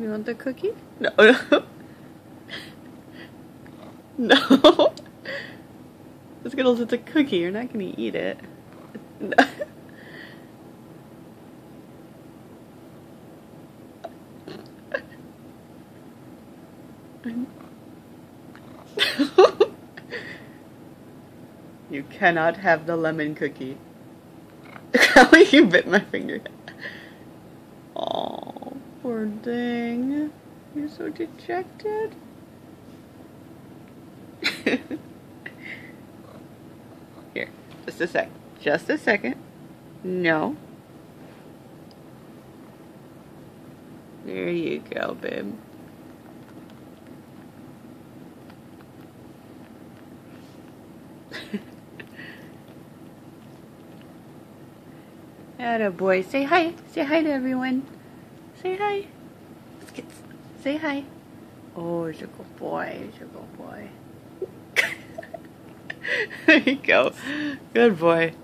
You want the cookie? No. No. Skittles, it's a cookie. You're not going to eat it. No. You cannot have the lemon cookie. You bit my finger. Oh, poor thing. You're so dejected. Here, just a sec. Just a second. No. There you go, babe. Attaboy. Say hi. Say hi to everyone. Say hi. Let's get. Say hi. Oh, it's a good boy. It's a good boy. There you go. Good boy.